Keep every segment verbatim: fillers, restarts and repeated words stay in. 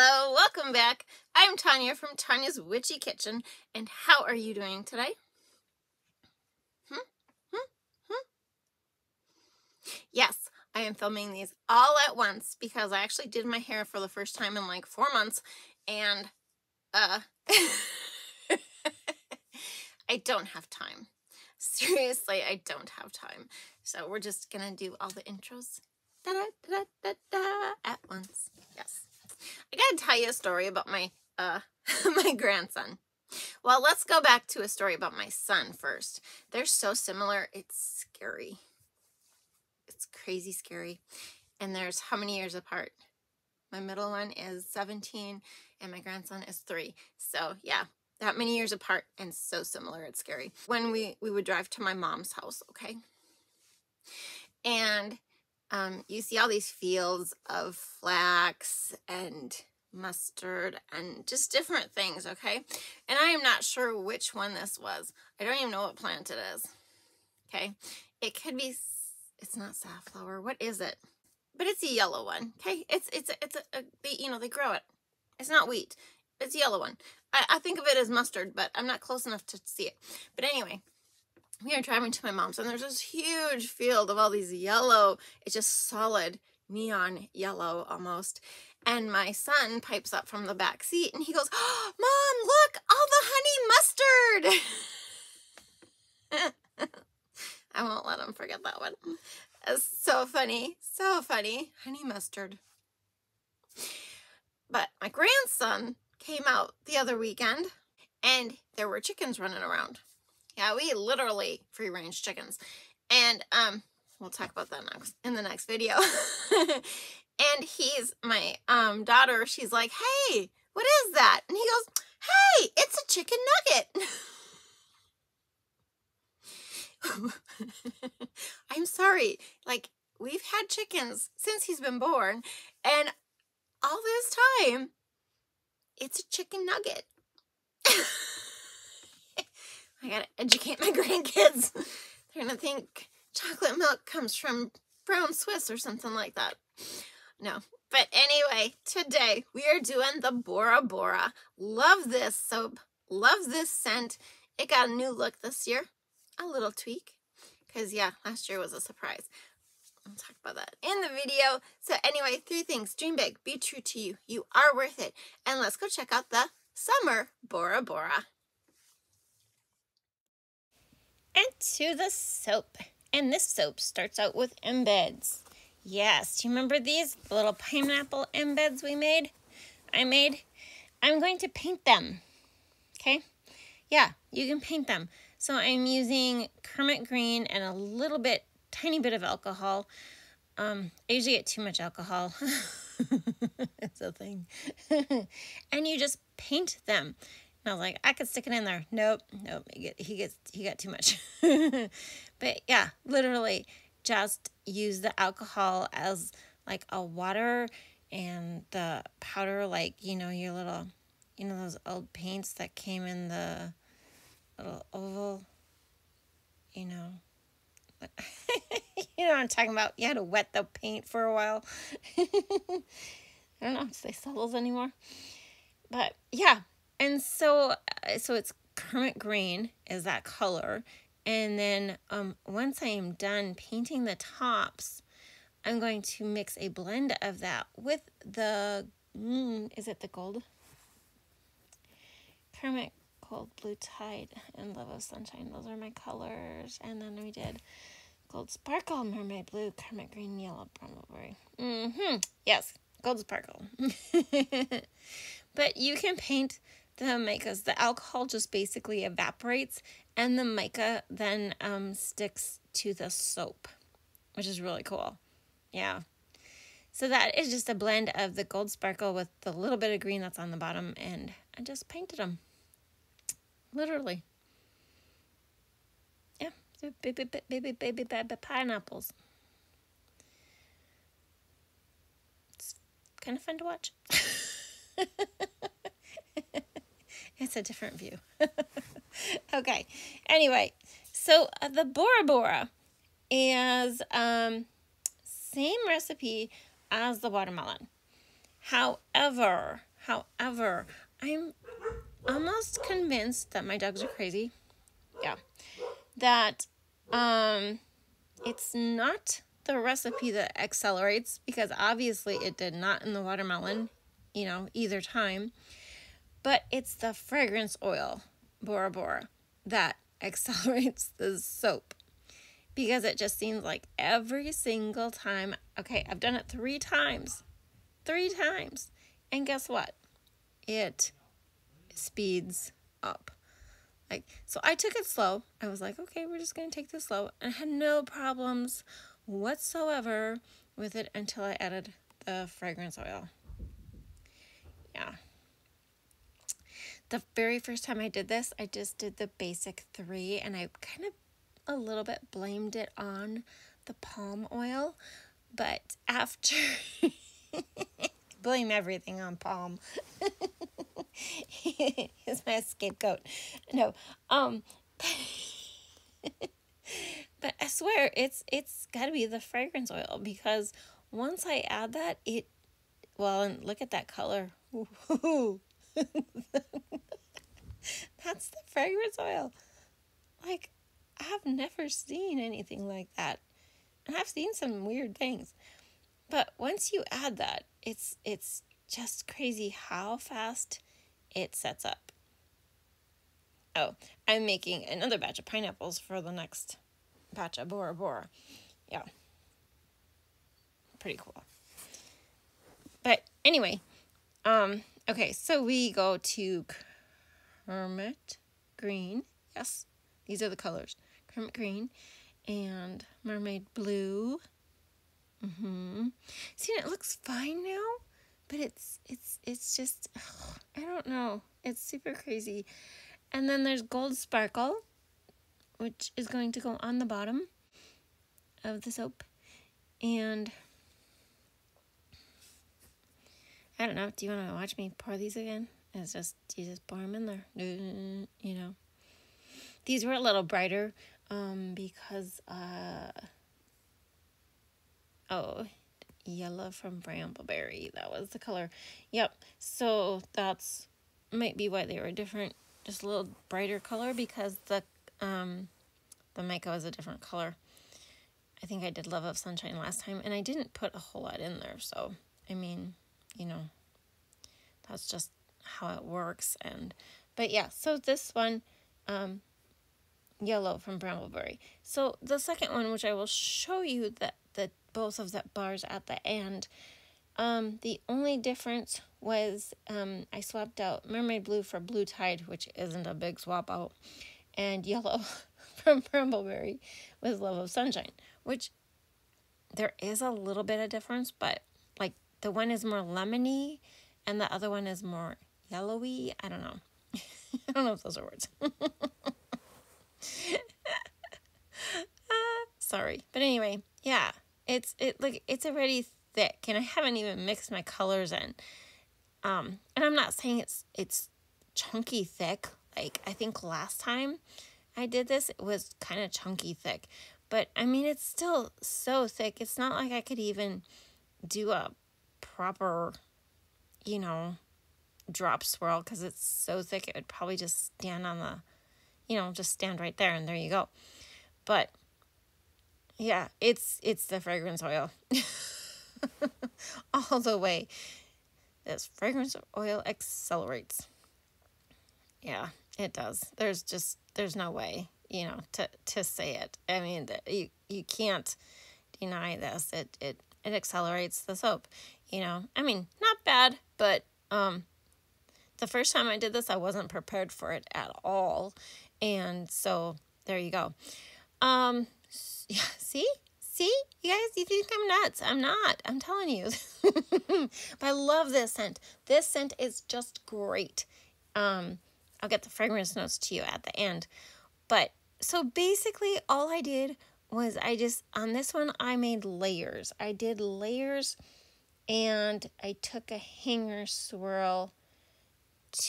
Hello, welcome back. I'm Tanya from Tanya's Witchy Kitchen, and how are you doing today? Hmm? Hmm? Hmm? Yes, I am filming these all at once because I actually did my hair for the first time in like four months, and uh, I don't have time. Seriously, I don't have time. So we're just gonna do all the intros da da da da da at once. Yes. I gotta tell you a story about my uh my grandson. Well, let's go back to a story about my son first. They're so similar, it's scary. It's crazy scary. And there's how many years apart? My middle one is seventeen and my grandson is three. So yeah, that many years apart and so similar, it's scary. When we, we would drive to my mom's house, okay? And Um, you see all these fields of flax and mustard and just different things, okay? And I am not sure which one this was. I don't even know what plant it is, okay? It could be, it's not safflower. What is it? But it's a yellow one, okay? It's, it's, it's a, a they, you know, they grow it. It's not wheat. It's a yellow one. I, I think of it as mustard, but I'm not close enough to see it. But anyway, we are driving to my mom's, and there's this huge field of all these yellow, it's just solid neon yellow almost. And my son pipes up from the back seat, and he goes, oh, Mom, look, all the honey mustard. I won't let him forget that one. It's so funny, so funny, honey mustard. But my grandson came out the other weekend, and there were chickens running around. Yeah, we literally free-range chickens. And um, we'll talk about that next in the next video. And he's, my um, daughter, she's like, hey, what is that? And he goes, hey, it's a chicken nugget. I'm sorry. Like, we've had chickens since he's been born. And all this time, it's a chicken nugget. I gotta educate my grandkids. They're gonna think chocolate milk comes from brown Swiss or something like that. No, but anyway, today we are doing the Bora Bora. Love this soap, love this scent. It got a new look this year, a little tweak, because yeah, last year was a surprise. I'll talk about that in the video. So anyway, three things: dream big, be true to you, you are worth it, and let's go check out the summer Bora Bora. And to the soap. And this soap starts out with embeds. Yes, do you remember these little pineapple embeds we made? I made? I'm going to paint them. Okay? Yeah, you can paint them. So I'm using Kermit Green and a little bit, tiny bit of alcohol. Um, I usually get too much alcohol. It's a thing. And you just paint them. I was like, I could stick it in there. Nope, nope. He get, he gets, he got too much. But yeah, literally, just use the alcohol as like a water and the powder, like you know your little, you know those old paints that came in the little oval. You know, you know what I'm talking about. You had to wet the paint for a while. I don't know if they sell those anymore, but yeah. And so, so it's Kermit Green is that color. And then um, once I am done painting the tops, I'm going to mix a blend of that with the, mm, is it the gold? Kermit, Gold, Blue Tide, and Love of Sunshine. Those are my colors. And then we did Gold Sparkle, Mermaid Blue, Kermit Green, Yellow, Brambleberry. Mm-hmm. Yes, Gold Sparkle. But you can paint the micas. The alcohol just basically evaporates, and the mica then um, sticks to the soap, which is really cool. Yeah. So that is just a blend of the Gold Sparkle with the little bit of green that's on the bottom, and I just painted them. Literally. Yeah. Baby, baby, baby, baby, baby pineapples. It's kind of fun to watch. It's a different view. Okay. Anyway, so uh, the Bora Bora is um same recipe as the watermelon. However, However, I'm almost convinced that my dogs are crazy. Yeah. That um, it's not the recipe that accelerates, because obviously it did not in the watermelon, you know, either time. But it's the fragrance oil, Bora Bora, that accelerates the soap. Because it just seems like every single time, okay, I've done it three times, three times. And guess what? It speeds up. Like, so I took it slow. I was like, okay, we're just going to take this slow. And I had no problems whatsoever with it until I added the fragrance oil. Yeah. The very first time I did this, I just did the basic three, and I kind of a little bit blamed it on the palm oil. But after blame everything on palm. He's my scapegoat. No. Um but I swear it's it's gotta be the fragrance oil, because once I add that, it well and look at that color. That's the fragrance oil. Like, I have never seen anything like that. And I've seen some weird things. But once you add that, it's it's just crazy how fast it sets up. Oh, I'm making another batch of pineapples for the next batch of Bora Bora. Yeah. Pretty cool. But anyway, um, okay, so we go to Kermit Green. Yes, these are the colors. Kermit Green and Mermaid Blue. Mm-hmm. See, it looks fine now, but it's it's it's just, oh, I don't know. It's super crazy. And then there's Gold Sparkle, which is going to go on the bottom of the soap. And I don't know. Do you want to watch me pour these again? It's just, you just pour them in there, you know. These were a little brighter um, because, uh, oh, Yellow from Brambleberry. That was the color. Yep. So that's, might be why they were different. Just a little brighter color because the, um, the mica was a different color. I think I did Love of Sunshine last time, and I didn't put a whole lot in there. So, I mean, you know, that's just how it works. And, but yeah, so this one, um, Yellow from Brambleberry. So the second one, which I will show you that the both of the bars at the end, um, the only difference was um, I swapped out Mermaid Blue for Blue Tide, which isn't a big swap out, and Yellow from Brambleberry with Love of Sunshine, which there is a little bit of difference, but like the one is more lemony and the other one is more yellowy. I don't know. I don't know if those are words. uh, sorry, but anyway, yeah, it's it like it's already thick, and I haven't even mixed my colors in. Um, and I'm not saying it's it's chunky thick. Like, I think last time I did this, it was kind of chunky thick, but I mean it's still so thick. It's not like I could even do a proper, you know, drop swirl because it's so thick. It would probably just stand on the, you know, just stand right there, and there you go. But yeah, it's it's the fragrance oil all the way. This fragrance oil accelerates. Yeah, it does. There's just there's no way, you know, to to say it. I mean, you you can't deny this. It it it accelerates the soap. You know, I mean, not bad, but um, the first time I did this, I wasn't prepared for it at all. And so there you go. Um, yeah, see, see, you guys, you think I'm nuts. I'm not, I'm telling you, but I love this scent. This scent is just great. Um, I'll get the fragrance notes to you at the end, but so basically all I did was I just, on this one, I made layers. I did layers and I took a hanger swirl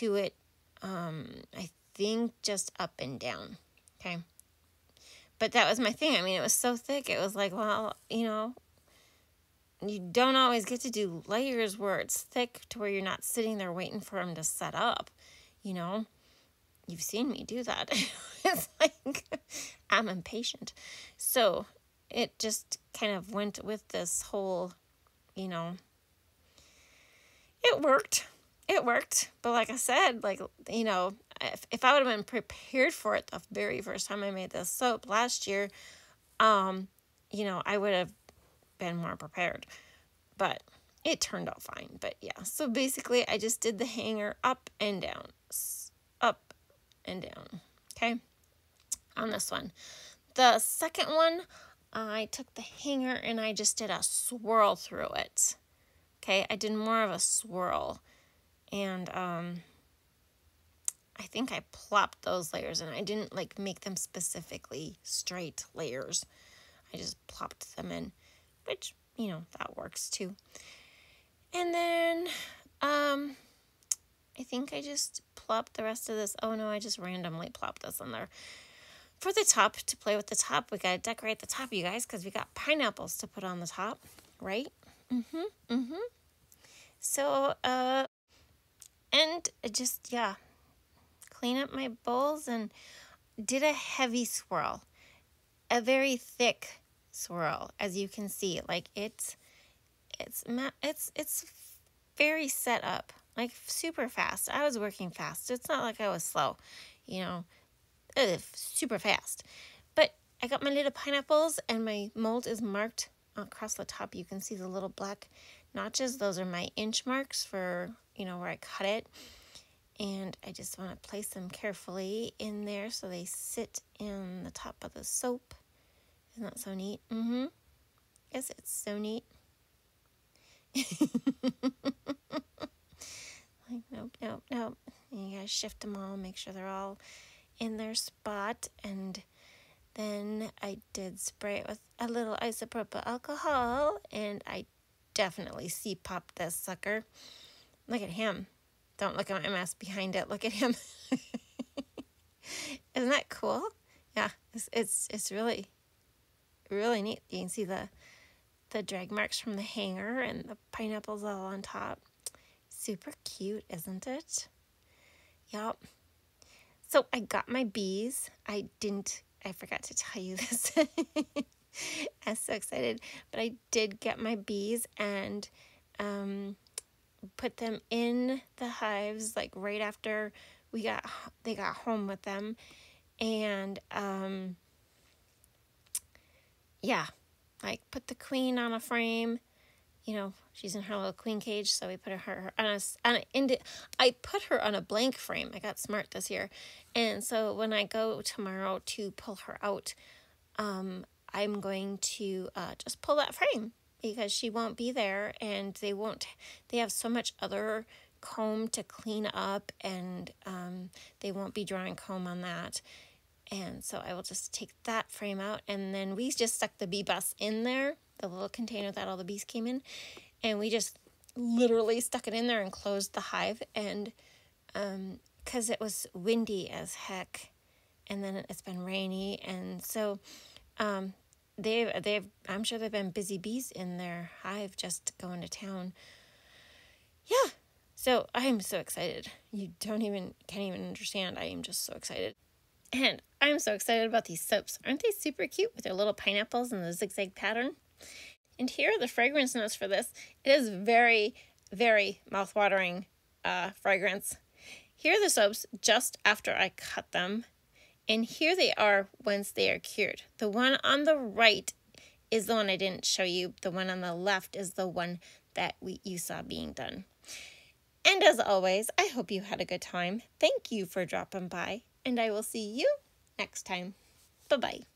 to it. Um, I think just up and down. Okay. But that was my thing. I mean, it was so thick. It was like, well, you know, you don't always get to do layers where it's thick to where you're not sitting there waiting for them to set up, you know? You've seen me do that. It's like, I'm impatient. So it just kind of went with this whole, you know, it worked. It worked. But like I said, like, you know, if, if I would have been prepared for it the very first time I made this soap last year, um, you know, I would have been more prepared. But it turned out fine. But yeah, so basically I just did the hanger up and down. Up and down, okay, on this one. The second one, I took the hanger and I just did a swirl through it, okay? I did more of a swirl, and um, I think I plopped those layers in. I didn't, like, make them specifically straight layers. I just plopped them in, which, you know, that works too. And then, um... I think I just plopped the rest of this. Oh no, I just randomly plopped this in there. For the top, to play with the top, we gotta decorate the top, you guys, because we got pineapples to put on the top, right? Mm-hmm, mm-hmm. So, uh, and just, yeah, clean up my bowls and did a heavy swirl, a very thick swirl, as you can see. Like, it's, it's, it's, it's very set up. Like, super fast. I was working fast. It's not like I was slow, you know. Ugh, super fast. But I got my little pineapples, and my mold is marked across the top. You can see the little black notches. Those are my inch marks for, you know, where I cut it. And I just want to place them carefully in there so they sit in the top of the soap. Isn't that so neat? Mm-hmm. Yes, it's so neat. Like, nope, nope, nope. And you gotta shift them all, make sure they're all in their spot. And then I did spray it with a little isopropyl alcohol, and I definitely C-popped this sucker. Look at him. Don't look at my mess behind it. Look at him. Isn't that cool? Yeah, it's, it's, it's really, really neat. You can see the, the drag marks from the hanger and the pineapples all on top. Super cute, isn't it? Yep. So I got my bees. I didn't, I forgot to tell you this. I'm so excited. But I did get my bees and um, put them in the hives, like right after we got, they got home with them. And um, yeah, like put the queen on a frame. You know, she's in her little queen cage, so we put her on a, on a indi I put her on a blank frame. I got smart this year. And so when I go tomorrow to pull her out, um, I'm going to uh, just pull that frame because she won't be there, and they won't, they have so much other comb to clean up, and um, they won't be drawing comb on that. And so I will just take that frame out, and then we just stuck the bee bus in there, the little container that all the bees came in, and we just literally stuck it in there and closed the hive. And um, because it was windy as heck, and then it's been rainy, and so um, they've they've I'm sure they've been busy bees in their hive just going to town. Yeah, so I'm so excited. You don't even can't even understand. I am just so excited. And I'm so excited about these soaps. Aren't they super cute with their little pineapples and the zigzag pattern? And here are the fragrance notes for this. It is very, very mouthwatering uh, fragrance. Here are the soaps just after I cut them. And here they are once they are cured. The one on the right is the one I didn't show you. The one on the left is the one that we, you saw being done. And as always, I hope you had a good time. Thank you for dropping by. And I will see you next time. Bye-bye.